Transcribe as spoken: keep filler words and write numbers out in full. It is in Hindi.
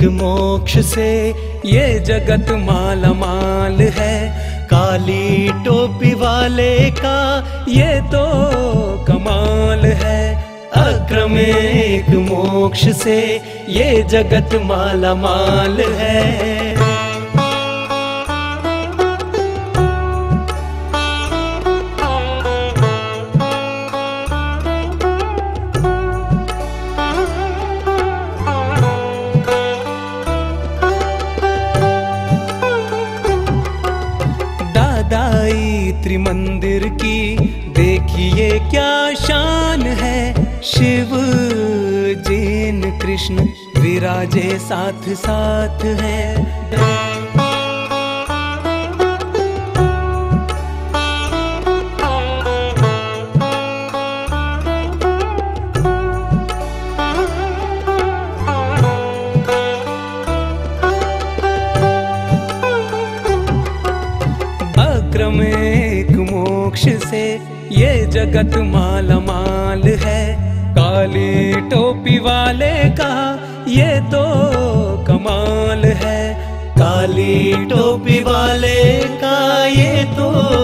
एक मोक्ष से ये जगत माला माल है। काली टोपी वाले का ये तो कमाल है। अक्रम एक मोक्ष से ये जगत माला माल है। त्रिमंदिर की देखिए क्या शान है। शिव जैन कृष्ण विराजे साथ साथ है। अक्रम एक मोक्ष से ये जगत माला माल है। काली टोपी वाले का ये तो कमाल है। काली टोपी वाले का ये तो